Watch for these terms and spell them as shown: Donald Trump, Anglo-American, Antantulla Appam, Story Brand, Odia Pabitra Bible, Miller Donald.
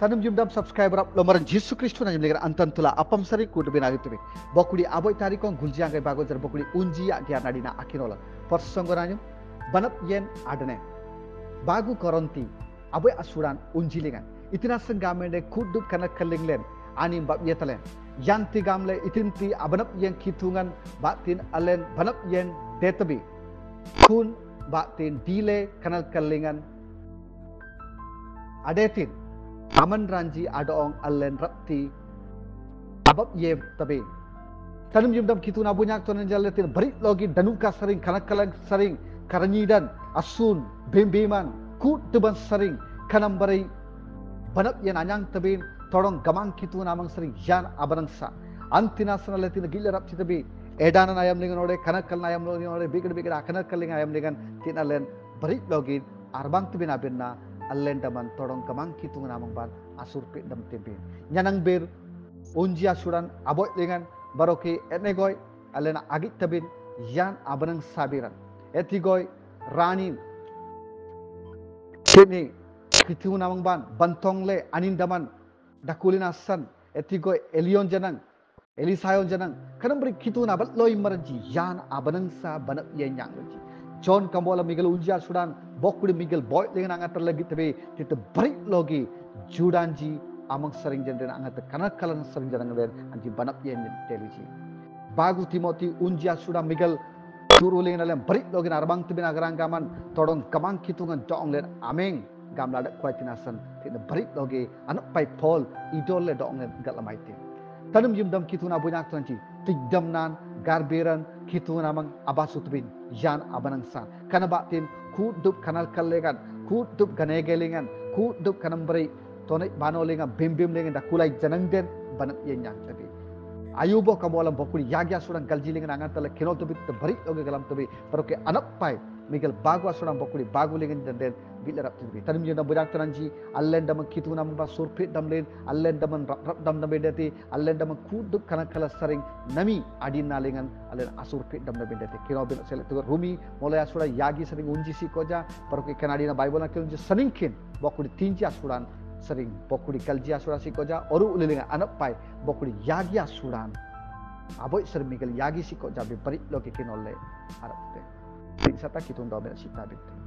Tanam Jumdam subscriber up Lomaran Jesu Christu and Antantulla Appam Sari could be narrative. Bokuli Aboy Tarikon, Guljanga Bagos, Bokuli Unji, Gianadina Akinola, Porsongoranum, Banap Yen Adane, Bagu Koronti, Aboy Asuran, Unjiligan, Itinasan Gamende, Kudu Kanakalinglen, Anim Bab Yetalen, Yanti Gamle, Itinti, Abanap Yen Kitungan, Batin Alen, Banap Yen Detabi, Kun Batin Dile, Kanakalingan Adetin. Aman Ranji Adong Allen Rapti Abab Yev Tabe Tanum Jumdam Kituna Bunyak Tonjalatin, Brit Logi, Danuka Saring, Kanakalang Saring, Karanidan, Asun, Bimbiman, Kut Tuban Saring, Kanambari, Banap Yananyang Tabin, Torong Gamang Kituna Amang Saring, Jan Abanangsa, Antinasalatin Gilarap Titabe, Edan and I am Linganore, Kanakal I am Lonore, Bigger Bigger, Kanakaling I am Ligan, Tinalen, Brit Logi, Arbang Tibina Bina. Alentaman Torong Kamangki Tunamban Asur Pitam Tipi. Nyanang Bir Unji Asuran Aboy Lingan Baroki Etnegoy Alena Agitabin Yan Abanang Sabiran Etigoy Rani Sydney Kitunamban Bantongle Anindaman Dakulina San Etigoy Elion Janang Elisayon Janang Kanambri Kituna Bat Loy Marji Yan Abanang Sa Banap Yen Yangaji John Kambola Miguel Unji Asuran Bokuri Miguel Boy dengan angat terlagi tapi kita beri logi judanji amang sering jendren angat kanak kalan sering jendren anji banap yang televisi. Bagus Timothy Unjia sudah Miguel suruh lagi dalam beri logi narbang tu bina gerangkaman tolong kamang kitungan dong len ameng gamla ada kuatinasan kita beri logi anak pay Paul idol le dong len galamai tim. Tanam jumdam kituna bunyak tuanji tigdamnan garberan kituna amang abasutbin yan abanangsan kanabatin Kudup kanal kalegan, kudup ganegelingan, kudup kanambari, tonek banolingan, bimbim lingan, dakulai janangden banap yenyang tapi. Ayubo kamu alam bokuli yagya surang galjilingan angan tala kenol tapi terbalik oge galam tapi. Peroke anak pai, Miguel bagu surang bokuli bagu lingan janden bilarap tapi. Tanam jenda budak teranji, allen daman kitu namun basurpit damlin, allen daman rap dam nabedati, allen daman kudup kanal kalas sering nami adin nalingan. Asurpit dam nabedati. Kenol bin seletugar rumi, mulai asura yagi sering unji sikoja, peroke kanadina Bible nakil unji seringkin bokuli tinji asuran sering bokuli kalji asuran sikoja, oru ulilingan anak pai bokuli yagi asuran. Aboy sering Miguel yagi sikoja berik loke kenol le harap te. Sata kitun dom sita bit.